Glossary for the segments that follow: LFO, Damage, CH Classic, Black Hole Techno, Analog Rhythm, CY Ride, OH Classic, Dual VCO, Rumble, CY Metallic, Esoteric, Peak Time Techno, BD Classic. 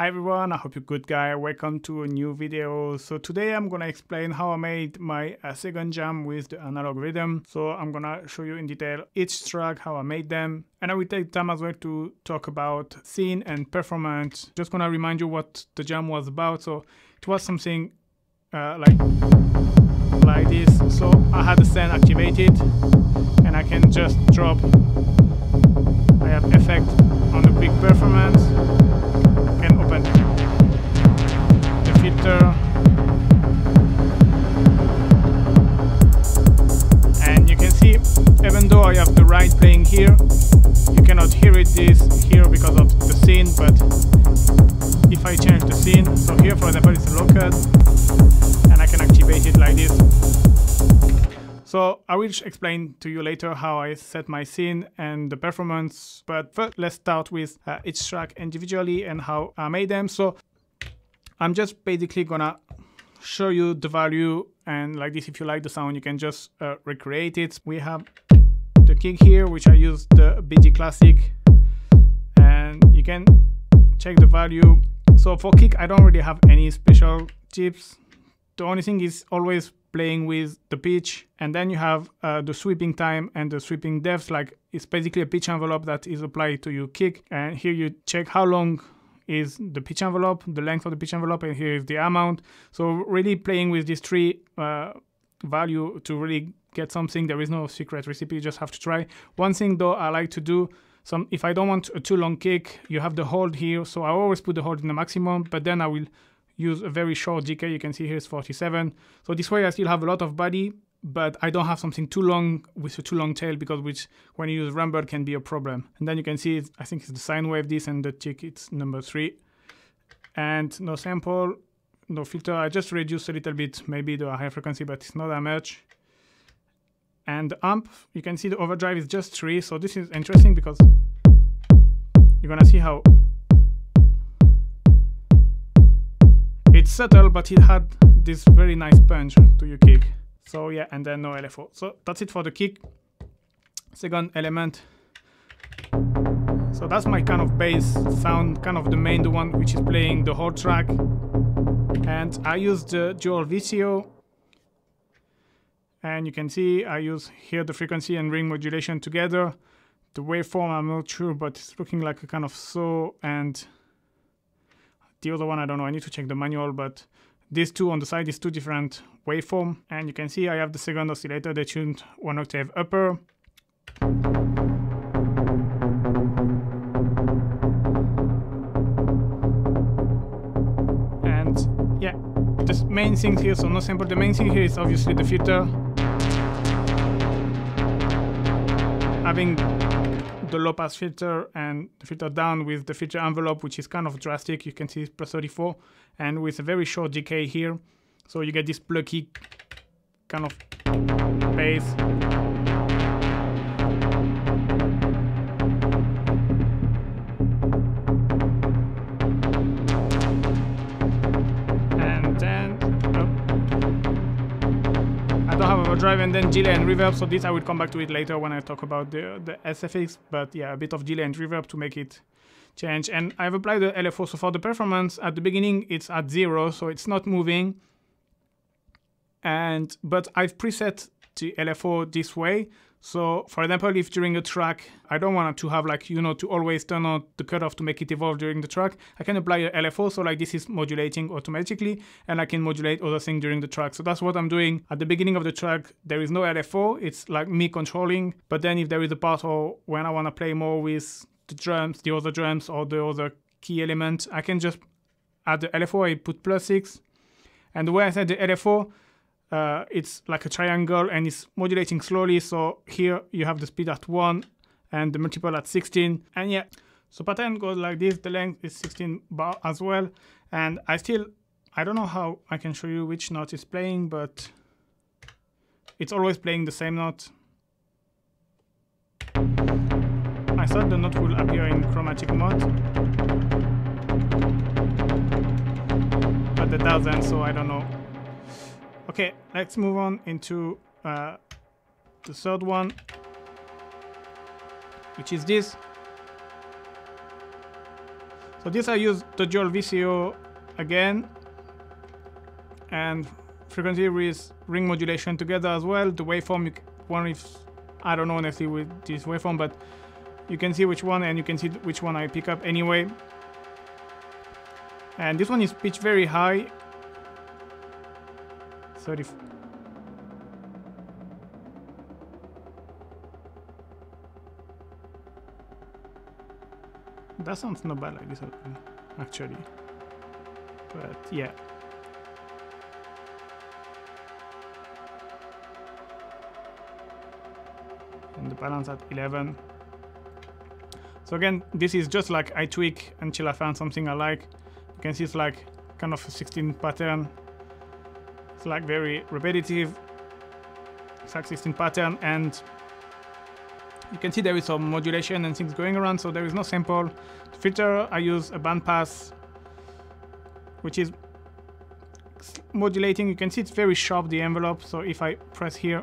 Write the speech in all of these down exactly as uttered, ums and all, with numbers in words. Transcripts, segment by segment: Hi everyone, I hope you're good guy, welcome to a new video. So today I'm gonna explain how I made my uh, second jam with the Analog Rhythm. So I'm gonna show you in detail each track, how I made them. And I will take time as well to talk about scene and performance. Just gonna remind you what the jam was about. So it was something uh, like, like this. So I had the scene activated and I can just drop, I have effect on the quick performance. The filter, and you can see even though I have the ride playing here, you cannot hear it this here because of the scene. But if I change the scene, so here for example it's a low cut and I can activate it like this. So I will explain to you later how I set my scene and the performance, but first let's start with uh, each track individually and how I made them. So I'm just basically gonna show you the value, and like this, if you like the sound, you can just uh, recreate it. We have the kick here, which I used the B D Classic, and you can check the value. So for kick, I don't really have any special tips. The only thing is always playing with the pitch, and then you have uh, the sweeping time and the sweeping depth. Like it's basically a pitch envelope that is applied to your kick, and here you check how long is the pitch envelope, the length of the pitch envelope, and here is the amount. So really playing with these three uh, value to really get something. There is no secret recipe, you just have to try. One thing though I like to do, some if I don't want a too long kick, you have the hold here, so I always put the hold in the maximum, but then I will use a very short decay. You can see here is forty-seven. So this way I still have a lot of body, but I don't have something too long with a too long tail, because which when you use Rumble can be a problem. And then you can see, I think it's the sine wave this, and the tick it's number three. And no sample, no filter. I just reduce a little bit, maybe the high frequency, but it's not that much. And the amp, you can see the overdrive is just three. So this is interesting because you're gonna see how it's subtle, but it had this very nice punch to your kick. So yeah, and then no L F O. So that's it for the kick. Second element. So that's my kind of bass sound, kind of the main, the one which is playing the whole track. And I use the Dual V C O. And you can see I use here the frequency and ring modulation together. The waveform, I'm not sure, but it's looking like a kind of saw, and the other one, I don't know, I need to check the manual, but these two on the side is two different waveform. And you can see I have the second oscillator, they tuned one octave upper. And yeah, the main thing here, so no sample, the main thing here is obviously the filter. Having the low pass filter and the filter down with the filter envelope, which is kind of drastic. You can see it's plus thirty-four, and with a very short decay here, so you get this plucky kind of bass. And then oh, I don't have overdrive, and then delay and reverb. So this I will come back to it later when I talk about the, the S F X, but yeah, a bit of delay and reverb to make it change. And I've applied the L F O, so for the performance at the beginning it's at zero, so it's not moving, and but I've preset the L F O this way. So for example, if during a track I don't want to have, like, you know, to always turn on the cutoff to make it evolve during the track, I can apply a L F O, so like this is modulating automatically, and I can modulate other things during the track. So that's what I'm doing at the beginning of the track. There is no L F O, it's like me controlling, but then if there is a part or when I want to play more with the drums, the other drums or the other key element, I can just add the L F O. I put plus six, and the way I set the L F O, Uh, it's like a triangle and it's modulating slowly. So here you have the speed at one and the multiple at sixteen. And yeah, so pattern goes like this. The length is sixteen bar as well. And I still, I don't know how I can show you which note is playing, but it's always playing the same note. I thought the note will appear in chromatic mode, but it doesn't, so I don't know. Okay, let's move on into uh, the third one, which is this. So this I use the Dual V C O again, and frequency with ring modulation together as well. The waveform, you one is, I don't know honestly with this waveform, but you can see which one, and you can see which one I pick up anyway. And this one is pitched very high. thirty. That sounds not bad like this actually, but yeah. And the balance at eleven. So again, this is just like I tweak until I found something I like. You can see it's like kind of a sixteen pattern. It's like very repetitive. It's like sixteen pattern, and you can see there is some modulation and things going around, so there is no sample. To filter, I use a bandpass, which is modulating. You can see it's very sharp, the envelope, so if I press here,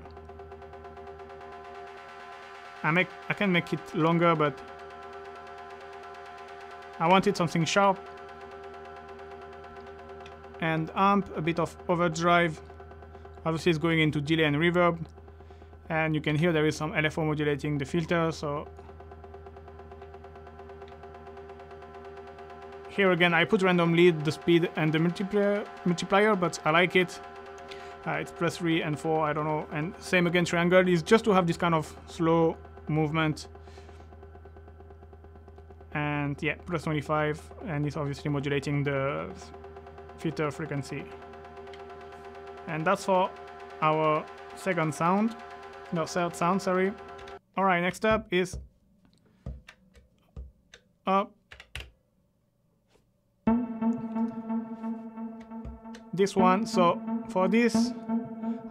I, make, I can make it longer, but I wanted something sharp. And amp, a bit of overdrive. Obviously it's going into delay and reverb. And you can hear there is some L F O modulating the filter, so... Here again, I put randomly the speed and the multiplier, multiplier but I like it. Uh, it's plus three and four, I don't know. And same again, triangle is just to have this kind of slow movement. And yeah, plus twenty-five, and it's obviously modulating the filter frequency. And that's for our second sound. No, third sound, sorry. Alright, next up is up. This one. So for this,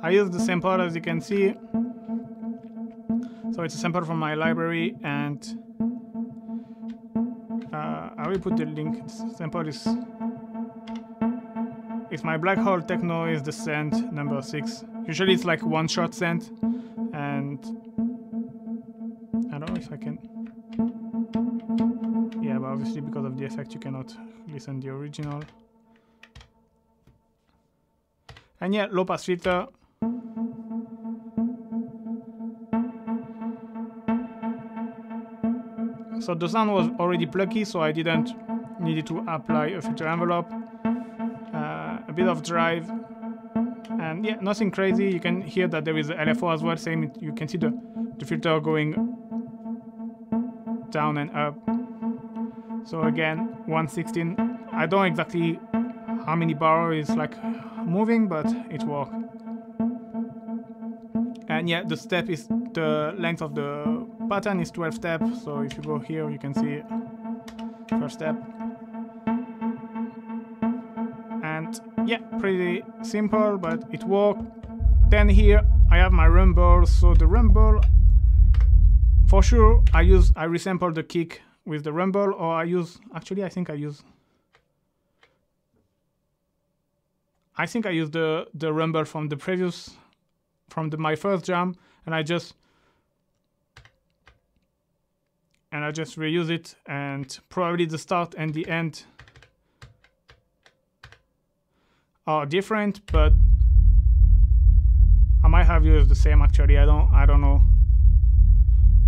I use the sample as you can see. So it's a sample from my library, and uh, I will put the link. This sample is, it's my Black Hole Techno, is the scent number six. Usually it's like one shot scent. And I don't know if I can, yeah, but obviously because of the effect you cannot listen to the original. And yeah, low pass filter. So the sound was already plucky, so I didn't need to apply a filter envelope. Uh, a bit of drive. And yeah, nothing crazy. You can hear that there is L F O as well, same, you can see the, the filter going down and up. So again, one sixteen. I don't know exactly how many bar is like moving, but it works. And yeah, the step is, the length of the pattern is twelve steps, so if you go here you can see first step. Yeah, pretty simple, but it worked. Then here I have my rumble. So the rumble, for sure, I use I resample the kick with the rumble, or I use actually I think I use I think I use the the rumble from the previous from the my first jam, and I just and I just reuse it, and probably the start and the end are different, but I might have used the same actually. I don't, I don't know.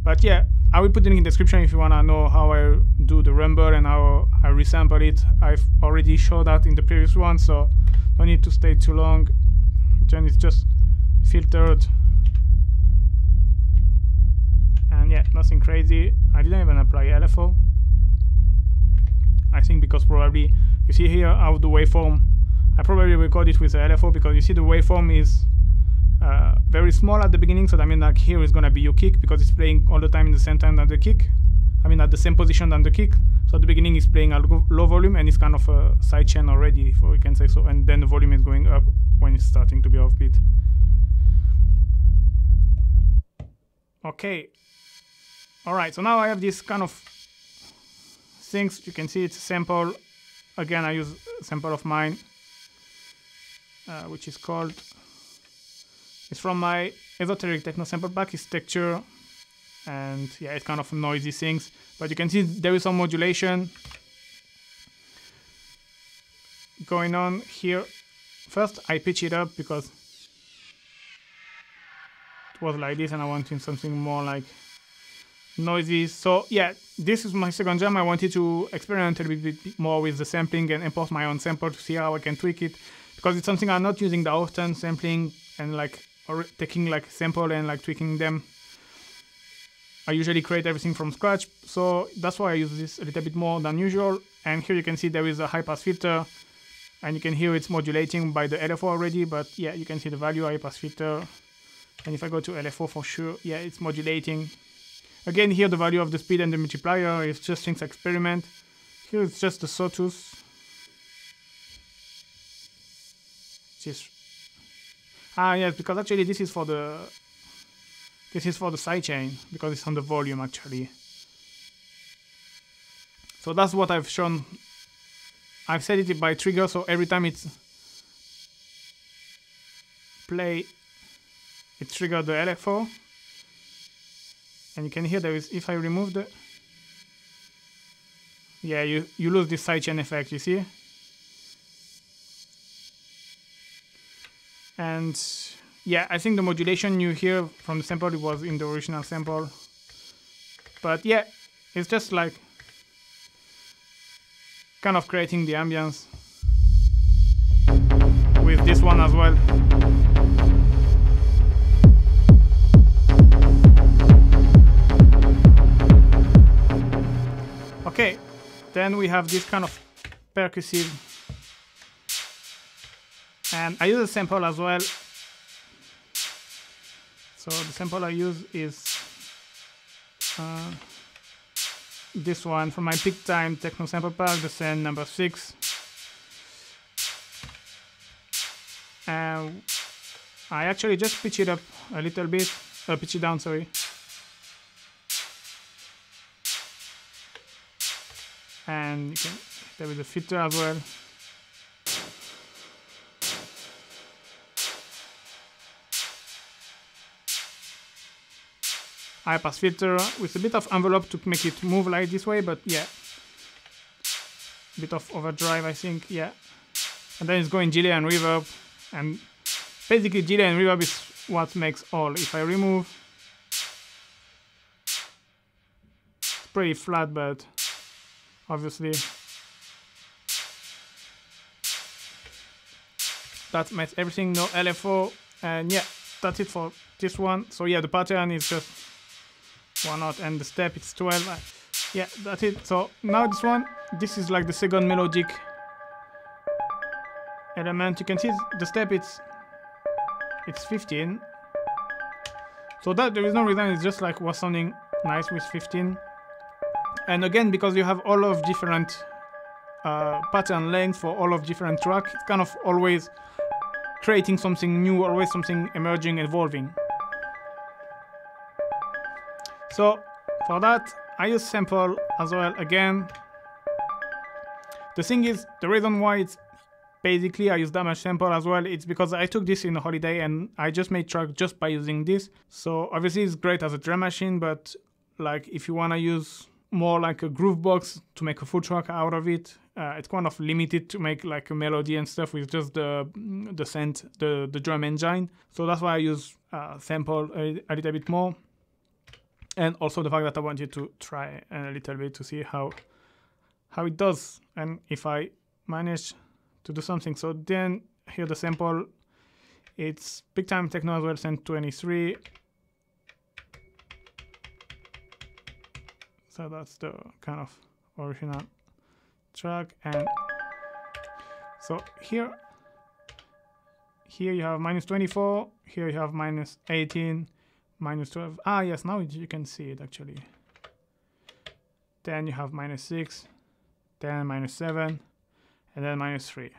But yeah, I will put it in the description if you wanna know how I do the rumble and how I resample it. I've already showed that in the previous one, so no need to stay too long. Then it's just filtered, and yeah, nothing crazy. I didn't even apply L F O. I think because probably you see here how the waveform. I probably record it with the L F O because you see the waveform is uh, very small at the beginning, so that means like here is gonna be your kick because it's playing all the time in the same time than the kick. I mean at the same position than the kick. So at the beginning it's playing a low volume and it's kind of a side chain already, if we can say so, and then the volume is going up when it's starting to be offbeat. Okay. Alright, so now I have this kind of things. You can see it's a sample. Again, I use a sample of mine. Uh, which is called, it's from my Esoteric Techno sample pack, it's texture, and yeah, it's kind of noisy things, but you can see there is some modulation, going on here. First I pitch it up because it was like this and I wanted something more like noisy. So yeah, this is my second jam. I wanted to experiment a little bit more with the sampling and import my own sample to see how I can tweak it, because it's something I'm not using that often, sampling and like or taking like sample and like tweaking them. I usually create everything from scratch, so that's why I use this a little bit more than usual. And here you can see there is a high pass filter, and you can hear it's modulating by the L F O already, but yeah, you can see the value high pass filter. And if I go to L F O for sure, yeah, it's modulating. Again, here the value of the speed and the multiplier is just things experiment. Here it's just the sawtooth. Just ah yes, because actually this is for the this is for the sidechain, because it's on the volume actually. So that's what I've shown. I've set it by trigger, so every time it's play, it triggers the L F O. And you can hear there is, if I remove the, yeah, you, you lose this sidechain effect, you see? And yeah, I think the modulation you hear from the sample, it was in the original sample. But yeah, it's just like kind of creating the ambience with this one as well. Okay, then we have this kind of percussive, and I use a sample as well. So the sample I use is uh, this one from my Peak Time Techno sample pack, the send number six. And I actually just pitch it up a little bit, uh, pitch it down, sorry. And you can, there is a filter as well. High pass filter with a bit of envelope to make it move like this way, but yeah. Bit of overdrive, I think, yeah. And then it's going delay and reverb. And basically delay and reverb is what makes all. If I remove, it's pretty flat, but obviously that makes everything, no L F O. And yeah, that's it for this one. So yeah, the pattern is just one note and the step it's twelve. Yeah, that's it. So now this one, this is like the second melodic element. You can see the step it's it's fifteen, so that there is no reason, it's just like was sounding nice with fifteen. And again, because you have all of different uh, pattern lengths for all of different tracks, it's kind of always creating something new, always something emerging, evolving. So for that, I use sample as well again. The thing is, the reason why it's basically I use Damage sample as well, it's because I took this in a holiday and I just made track just by using this. So obviously it's great as a drum machine, but like if you want to use more like a groove box to make a full track out of it, uh, it's kind of limited to make like a melody and stuff with just the the synth, the the drum engine. So that's why I use uh, sample a, a little bit more, and also the fact that I wanted to try a little bit to see how how it does and if I manage to do something. So then here the sample, it's Peak Time Techno as well, synth twenty-three. So that's the kind of original track. And so here, here you have minus twenty-four, here you have minus eighteen, minus twelve. Ah, yes, now you can see it actually. Then you have minus six, then minus seven, and then minus three.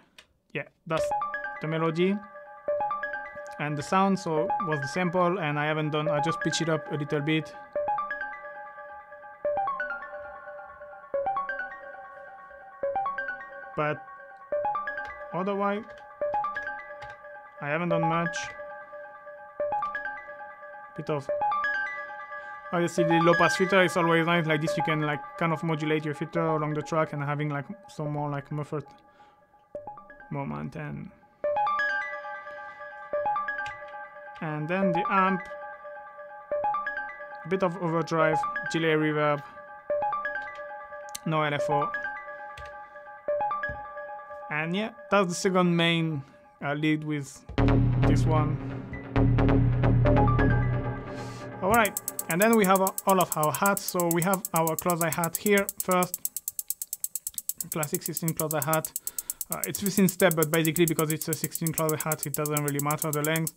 Yeah, that's the melody and the sound. So was the sample, and I haven't done, I just pitched it up a little bit. But otherwise, I haven't done much. Bit of obviously the low pass filter is always nice. Like this, you can like kind of modulate your filter along the track and having like some more like muffled momentum. And then the amp, a bit of overdrive, delay reverb, no L F O. And yeah, that's the second main uh, lead with this one. Alright, and then we have all of our hats. So we have our close eye hat here first. Classic sixteen close eye hat. Uh, it's fifteen step, but basically because it's a sixteen close eye hat, it doesn't really matter the length.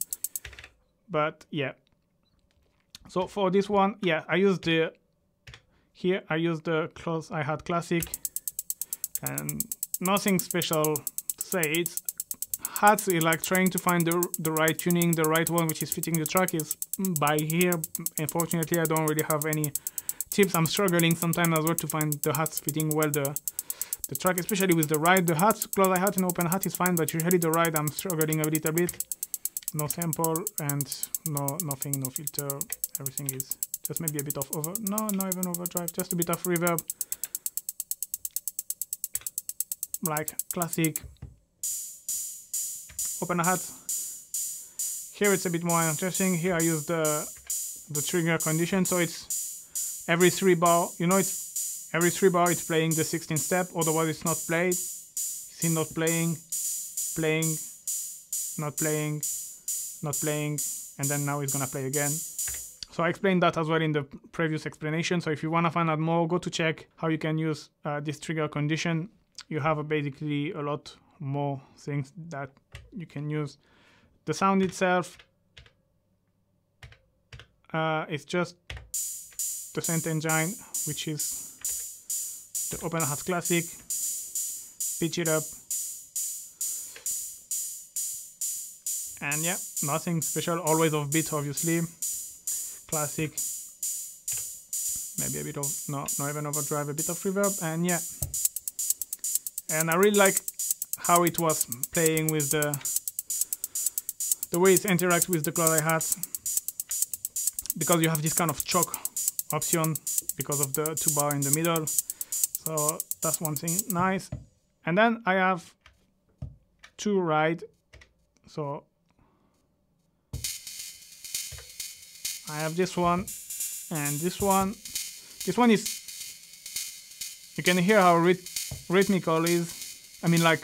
But yeah. So for this one, yeah, I used the here I used the close eye hat classic, and nothing special to say. It's hats is like trying to find the the right tuning, the right one which is fitting the track is by here. Unfortunately, I don't really have any tips. I'm struggling sometimes as well to find the hats fitting well the the track, especially with the ride. The hats, close eye hat and open hat is fine, but usually the ride I'm struggling a little bit. No sample and no nothing, no filter. Everything is just maybe a bit of over. No, not even overdrive. Just a bit of reverb, like classic. Open a hat. Here it's a bit more interesting. Here I use the the trigger condition, so it's every three bar. You know, it's every three bar. It's playing the sixteenth step. Otherwise, it's not played. See, not playing, playing, not playing, not playing, and then now it's gonna play again. So I explained that as well in the previous explanation. So if you wanna find out more, go to check how you can use uh, this trigger condition. You have uh, basically a lot more things that you can use. The sound itself, uh, it's just the synth engine, which is the open hat classic. Pitch it up. And yeah, nothing special, always off beat obviously. Classic, maybe a bit of, no, not even overdrive, a bit of reverb, and yeah. And I really like how it was playing with the, the way it interacts with the close eye hat, because you have this kind of choke option because of the two bar in the middle, so that's one thing nice. And then I have two ride, so I have this one and this one. This one is, you can hear how ryth rhythmical is. I mean, like,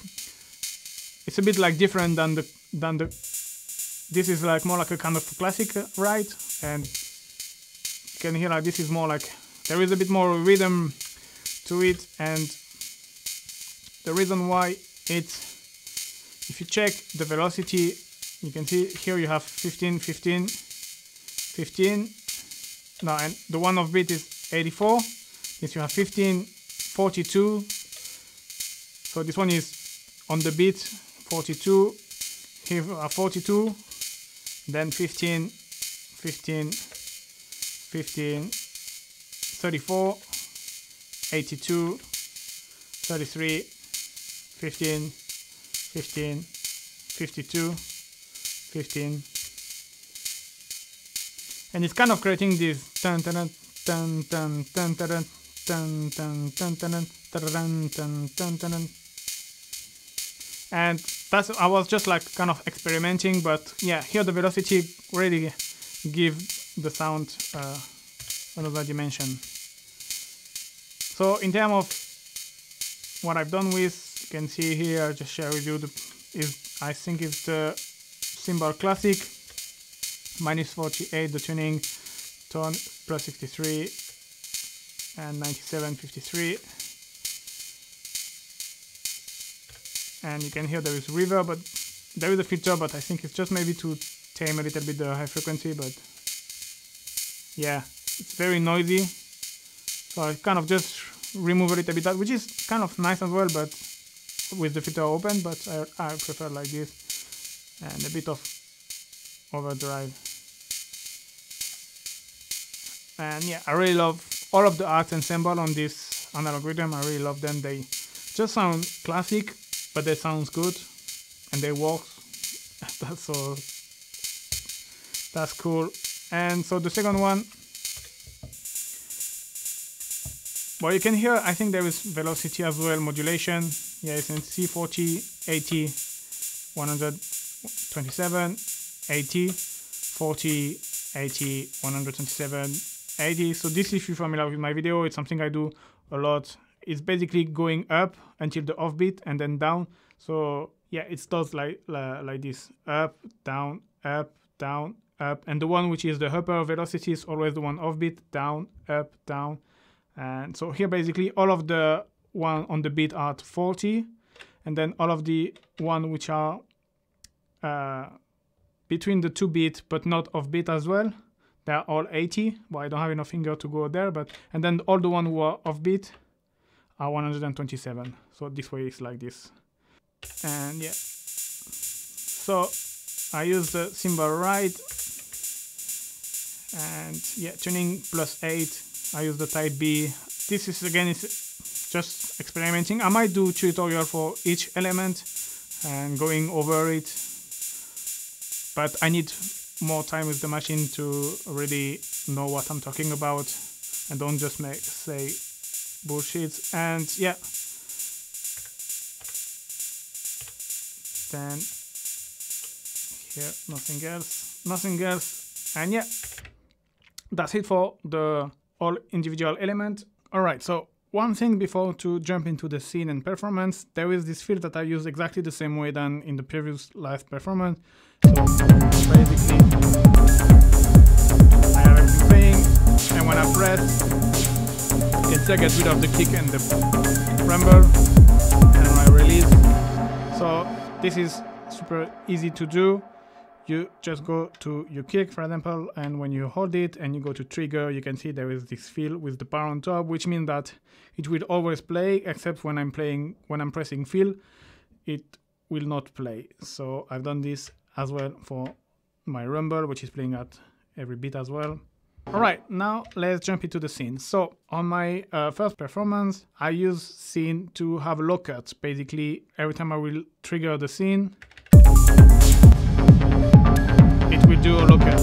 it's a bit like different than the than the. This is like more like a kind of classic ride, and you can hear like this is more like there is a bit more rhythm to it. And the reason why it's, if you check the velocity, you can see here you have fifteen, fifteen, fifteen. No, and the one off beat is eighty-four. If you have fifteen, forty-two, so this one is on the beat forty-two. Here are forty-two, then fifteen, fifteen, fifteen, thirty-four, eighty-two, thirty-three, fifteen, fifteen, fifty-two, fifteen. And it's kind of creating this tan tan tan tan tan tan tan tan tan tan tan tan. And that's, I was just like kind of experimenting, but yeah, here the velocity really gives the sound uh, another dimension. So in terms of what I've done with, you can see here, I'll just share with you the is I think it's the cymbal classic. Minus forty-eight the tuning, tone plus sixty-three and ninety-seven fifty-three, and you can hear there is reverb, but there is a filter, but I think it's just maybe to tame a little bit the high frequency. But yeah, it's very noisy, so I kind of just remove a little bit that, which is kind of nice as well, but with the filter open. But I, I prefer like this, and a bit of overdrive. And yeah, I really love all of the hats and cymbal on this Analog Rhythm. I really love them. They just sound classic, but they sound good and they work. That's so, that's cool. And so the second one Well, you can hear, I think there is velocity as well, modulation. Yeah, it's in C forty, eighty, one hundred twenty-seven, eighty, forty, eighty, one hundred twenty-seven, eighty. So this, if you're familiar with my video, it's something I do a lot. It's basically going up until the offbeat and then down. So yeah, it starts like, like, like this, up, down, up, down, up. And the one which is the upper velocity is always the one offbeat, down, up, down. And so here basically all of the one on the beat are at forty, and then all of the one which are uh, between the two beat but not off beat as well, they're all eighty. Well, I don't have enough finger to go there, but and then all the one who are off beat are one hundred twenty-seven. So this way it's like this. And yeah, so I use the cymbal ride, and yeah, tuning plus eight. I use the type B. This is again, it's just experimenting. I might do tutorial for each element and going over it, but I need more time with the machine to really know what I'm talking about and don't just make say bullshit. And yeah, then here nothing else, nothing else, and yeah, that's it for the all individual element. All right, so one thing before to jump into the scene and performance, there is this field that I use exactly the same way than in the previous live performance. So basically, I have everything playing, and when I press, it's I get rid of the kick and the rumble, and when I release. So this is super easy to do. You just go to your kick, for example, and when you hold it and you go to trigger, you can see there is this fill with the bar on top, which means that it will always play, except when I'm playing, when I'm pressing fill, it will not play. So I've done this as well for my rumble, which is playing at every beat as well. All right, now let's jump into the scene. So on my uh, first performance, I use scene to have low cuts. Basically, every time I will trigger the scene, we do a look at.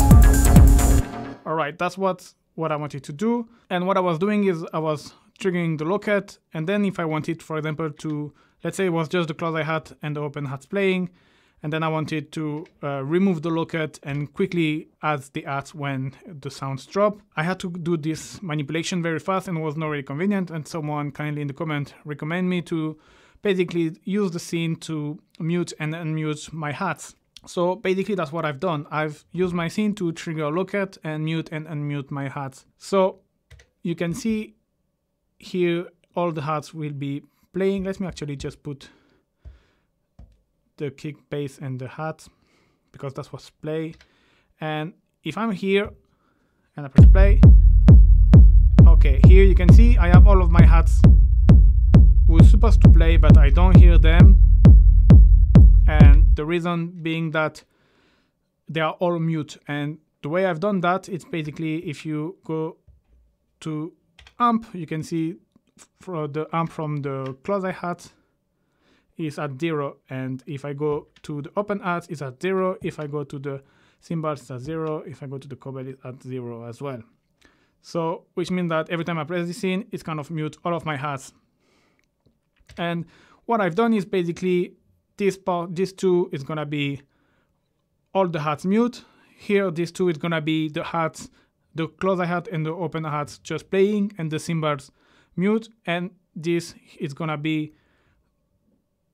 All right, that's what what I wanted to do, and what I was doing is I was triggering the low cut, and then if I wanted, for example, to, let's say it was just the close hi-hat and the open hats playing, and then I wanted to uh, remove the low cut and quickly add the hats when the sounds drop, I had to do this manipulation very fast and was not really convenient. And someone kindly in the comment recommend me to basically use the scene to mute and unmute my hats. So basically that's what I've done. I've used my scene to trigger low cut and mute and unmute my hats. So you can see here all the hats will be playing. Let me actually just put the kick, bass and the hat, because that's what's play. And if I'm here and I press play, okay, here you can see I have all of my hats who are supposed to play, but I don't hear them. And the reason being that they are all mute. And the way I've done that, it's basically if you go to amp, you can see for the amp from the close hi-hat is at zero. And if I go to the open hats, it's at zero. If I go to the cymbals, it's at zero. If I go to the cobalt, it's at zero as well. So, which means that every time I press this in, it's kind of mute all of my hats. And what I've done is basically this part, this two is gonna be all the hats mute. Here, this two is gonna be the hats, the close hi-hat and the open hats just playing, and the cymbals mute. And this is gonna be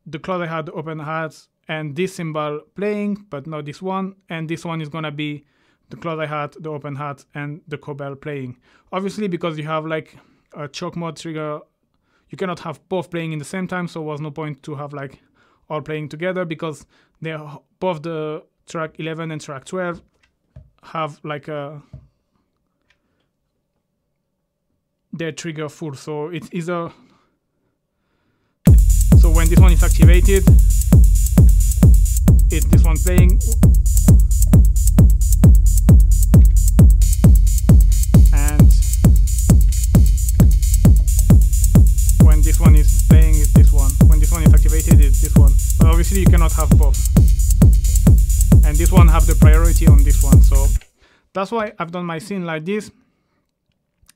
the close hi-hat, the open hats, and this cymbal playing, but not this one. And this one is gonna be the close hi-hat, the open hat, and the cobalt playing. Obviously, because you have like a choke mode trigger, you cannot have both playing in the same time. So, there was no point to have like all playing together, because they are both the track eleven and track twelve have like a their trigger full. So it's either so when this one is activated, it's this one playing, and when this one is playing, it's this one. When this one is activated, it's this one. But obviously you cannot have both, and this one have the priority on this one. So that's why I've done my scene like this,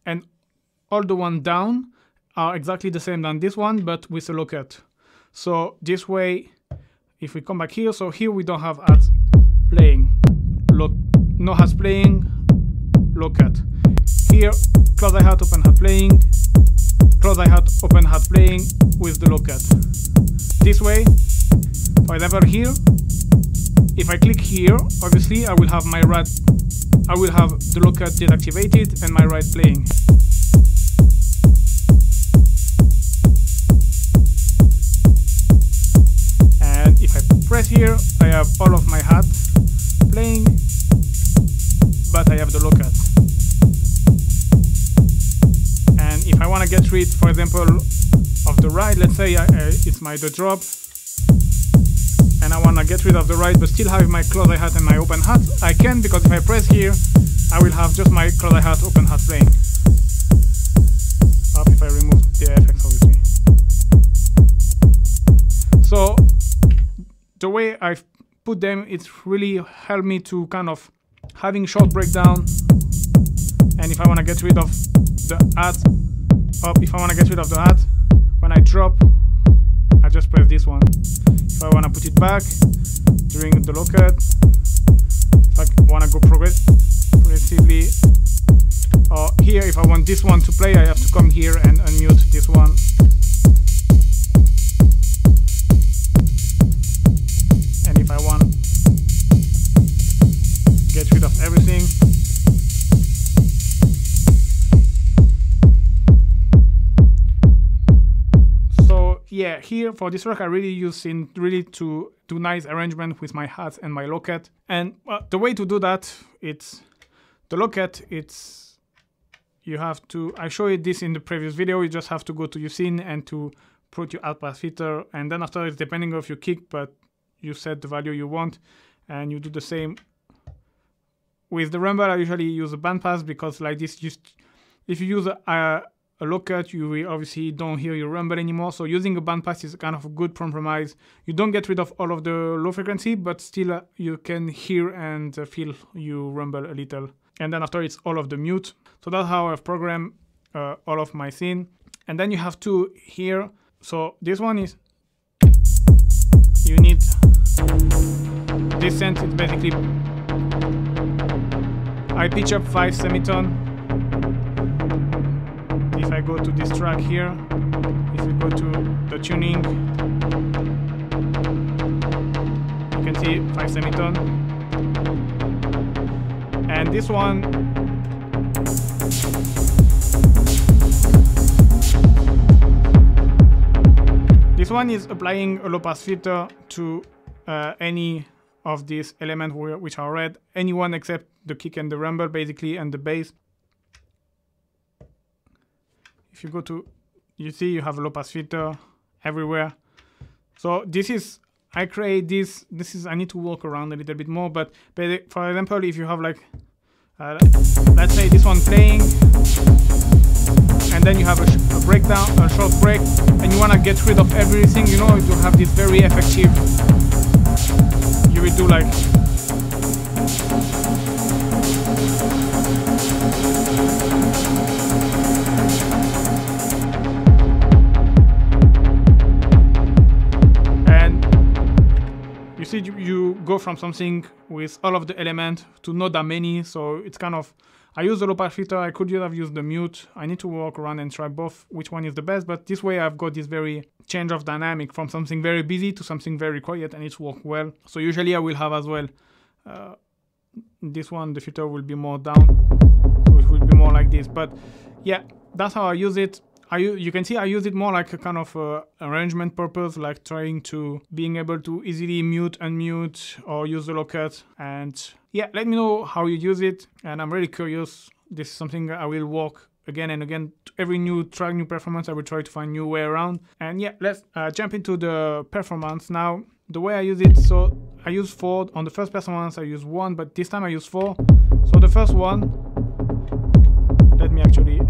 and all the one down are exactly the same than this one, but with a locket. So this way, if we come back here, so here we don't have ads playing, Lo no has playing, locket. Here, close hi-hat, open hat playing, close hi-hat, open hat playing with the locket. This way, for example here, if I click here, obviously I will have my ride, I will have the locket deactivated and my ride playing. And if I press here, I have all of my hats playing, but I have the locket. And if I want to get rid, for example, of the ride, let's say I, I, it's my the drop, and I want to get rid of the ride but still have my closed hi-hat and my open hat, I can, because if I press here, I will have just my closed hi-hat, open hat playing. Up if I remove the effects, obviously. So the way I've put them, it's really helped me to kind of having short breakdown. And if I want to get rid of the hat, up if I want to get rid of the hat, when I drop, I just press this one. If I want to put it back during the locket, if I want to go progress progressively, or here, if I want this one to play, I have to come here and unmute this one. And if I want to get rid of everything, yeah, here for this work I really use in really to do nice arrangement with my hats and my locket. And uh, the way to do that, it's the locket, it's you have to, I showed this in the previous video, you just have to go to your scene and to put your alt pass filter, and then after it's depending of your kick, but you set the value you want, and you do the same with the Rumble. I usually use a bandpass because like this, just if you use a, a a locket, you obviously don't hear your rumble anymore, so using a bandpass is kind of a good compromise. You don't get rid of all of the low frequency, but still uh, you can hear and uh, feel you rumble a little. And then after it's all of the mute. So that's how I've programmed uh, all of my scene. And then you have to hear, so this one is, you need, this sense is basically, I pitch up five semitone. If I go to this track here, if you go to the tuning, you can see five semitone. And this one, this one is applying a low pass filter to uh, any of these elements which are red, anyone except the kick and the rumble basically, and the bass. If you go to, you see you have a low pass filter everywhere. So this is, I create this, this is, I need to walk around a little bit more, but for example, if you have like, uh, let's say this one playing, and then you have a, a breakdown, a short break, and you want to get rid of everything, you know, you have this very effective, you will do like, you go from something with all of the elements to not that many. So it's kind of, I use the low pass filter, I could have used the mute, I need to walk around and try both which one is the best, but this way I've got this very change of dynamic from something very busy to something very quiet, and it's worked well. So usually I will have as well uh, this one, the filter will be more down, so it will be more like this. But yeah, that's how I use it. I, you can see I use it more like a kind of uh, arrangement purpose, like trying to being able to easily mute, unmute, or use the locket. And yeah, let me know how you use it, and I'm really curious. This is something I will walk again and again. Every new track, new performance, I will try to find new way around. And yeah, let's uh, jump into the performance now. The way I use it, so I use four on the first performance. I use one, but this time I use four. So the first one, let me actually.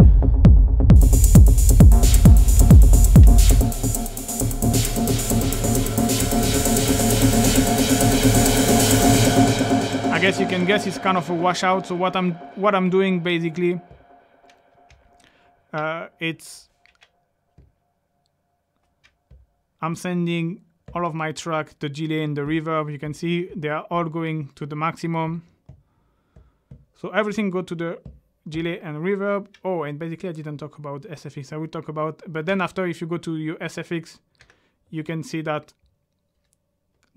I guess you can guess it's kind of a washout. So what I'm what I'm doing basically, uh, it's I'm sending all of my track, the delay and the reverb. You can see they are all going to the maximum. So everything go to the delay and reverb. Oh, and basically I didn't talk about S F X. I will talk about, but then after, if you go to your S F X, you can see that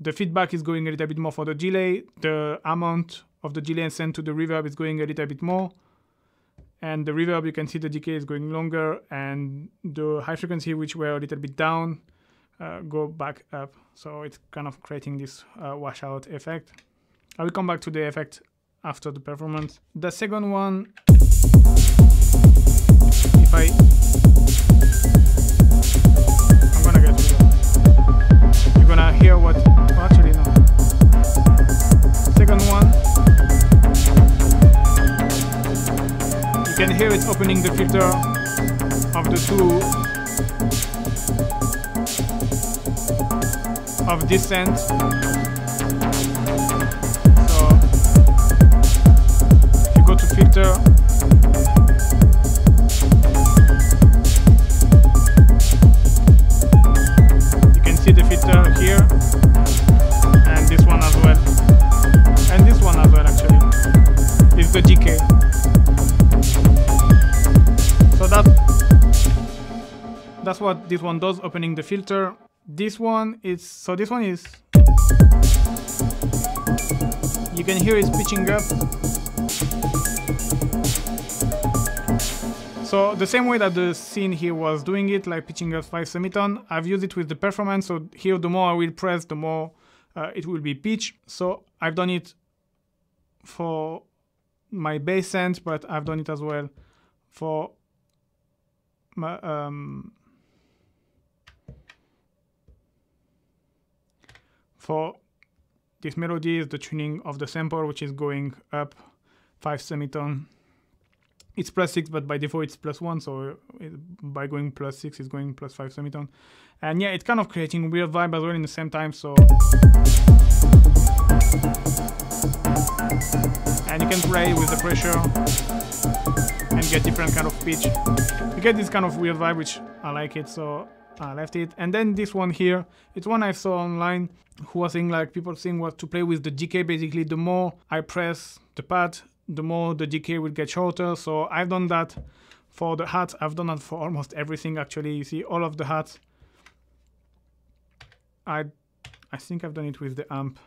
the feedback is going a little bit more for the delay. The amount of the delay sent to the reverb is going a little bit more. And the reverb, you can see the decay is going longer, and the high frequency, which were a little bit down, uh, go back up. So it's kind of creating this uh, washout effect. I will come back to the effect after the performance. The second one, if I, I'm gonna get rid of it. You're gonna hear what, well, actually no. Second one, you can hear it's opening the filter of the two of descent. Filter. You can see the filter here, and this one as well, and this one as well. Actually, it's the decay. So that that's what this one does, opening the filter. This one is so. This one is. You can hear it's pitching up. So the same way that the scene here was doing it, like pitching up five semiton, I've used it with the performance. So here, the more I will press, the more uh, it will be pitch. So I've done it for my bass end, but I've done it as well for my, um, for this melody is the tuning of the sample, which is going up five semiton. It's plus six, but by default it's plus one, so it, by going plus six, it's going plus five semiton. And yeah, it's kind of creating weird vibe as well in the same time, so... And you can play with the pressure and get different kind of pitch. You get this kind of weird vibe, which I like it, so I left it. And then this one here, it's one I saw online, who was saying like, people saying what to play with the decay. Basically, the more I press the pad, the more the decay will get shorter. So I've done that for the hats. I've done that for almost everything actually. You see all of the hats. I I think I've done it with the amp.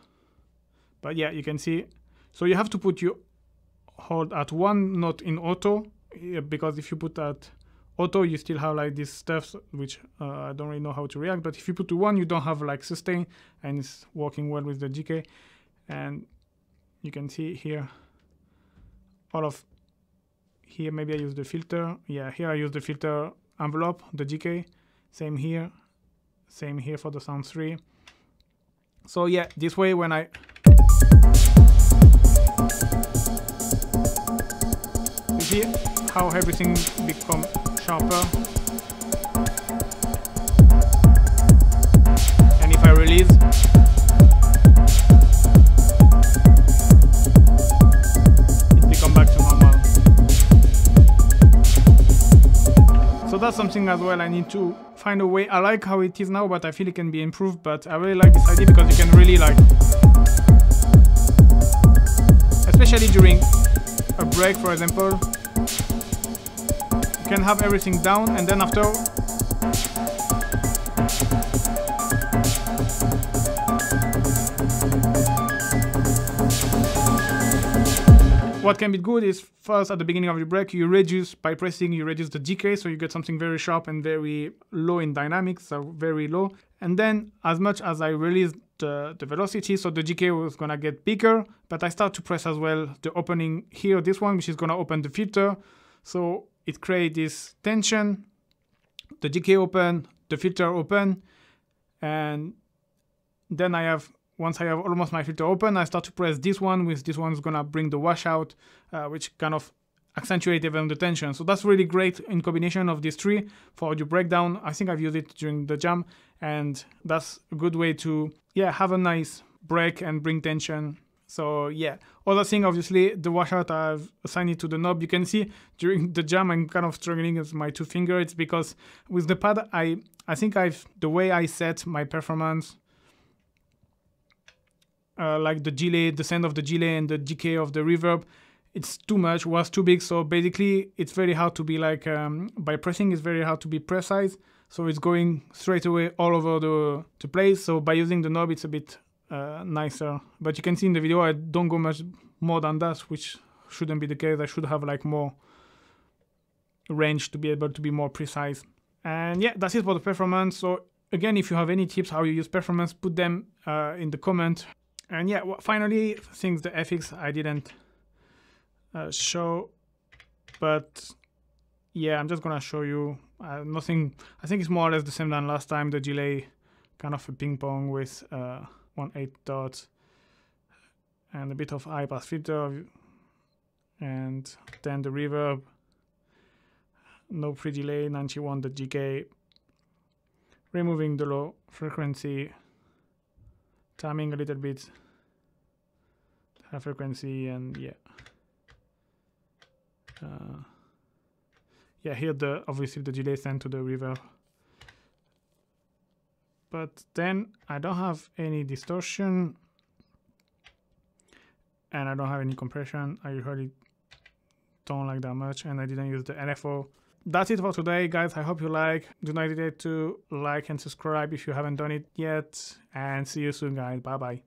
But yeah, you can see. So you have to put your hold at one note in auto, because if you put at auto, you still have like this stuff, which uh, I don't really know how to react. But if you put to one, you don't have like sustain, and it's working well with the decay. And you can see here, all of here, maybe I use the filter. Yeah, here I use the filter envelope, the decay. Same here, same here for the sound three. So yeah, this way when I, you see how everything becomes sharper. And if I release, that's something as well I need to find a way. I like how it is now, but I feel it can be improved. But I really like this idea, because you can really like, especially during a break, for example, you can have everything down, and then after what can be good is, first at the beginning of your break, you reduce by pressing, you reduce the decay, so you get something very sharp and very low in dynamics, so very low. And then as much as I release the, the velocity, so the decay was gonna get bigger, but I start to press as well the opening here, this one, which is gonna open the filter. So it creates this tension, the decay open, the filter open, and then I have, once I have almost my filter open, I start to press this one, which this one's gonna bring the washout, uh, which kind of accentuates even the tension. So that's really great in combination of these three for audio breakdown. I think I've used it during the jam, and that's a good way to yeah have a nice break and bring tension. So yeah, other thing, obviously the washout I've assigned it to the knob. You can see during the jam I'm kind of struggling with my two fingers. It's because with the pad, I, I think I've, the way I set my performance, uh, like the delay, the sound of the delay and the decay of the reverb, it's too much, was too big. So basically it's very hard to be like, um, by pressing it's very hard to be precise. So it's going straight away all over the, the place. So by using the knob, it's a bit Uh, nicer, but you can see in the video I don't go much more than that, which shouldn't be the case. I should have like more range to be able to be more precise. And yeah, that's it for the performance. So again, if you have any tips how you use performance, put them uh, in the comment. And yeah, finally, things the F X I didn't uh, show, but yeah, I'm just gonna show you uh, nothing. I think it's more or less the same than last time. The delay, kind of a ping pong with uh, one eighth dot and a bit of high pass filter, and then the reverb, no pre-delay, ninety-one dot decay, removing the low frequency, timing a little bit high frequency, and yeah, uh, yeah, here the obviously the delay sent to the reverb. But then I don't have any distortion and I don't have any compression. I really don't like that much, and I didn't use the L F O. That's it for today, guys. I hope you like. Do not hesitate to like and subscribe if you haven't done it yet. And see you soon, guys. Bye-bye.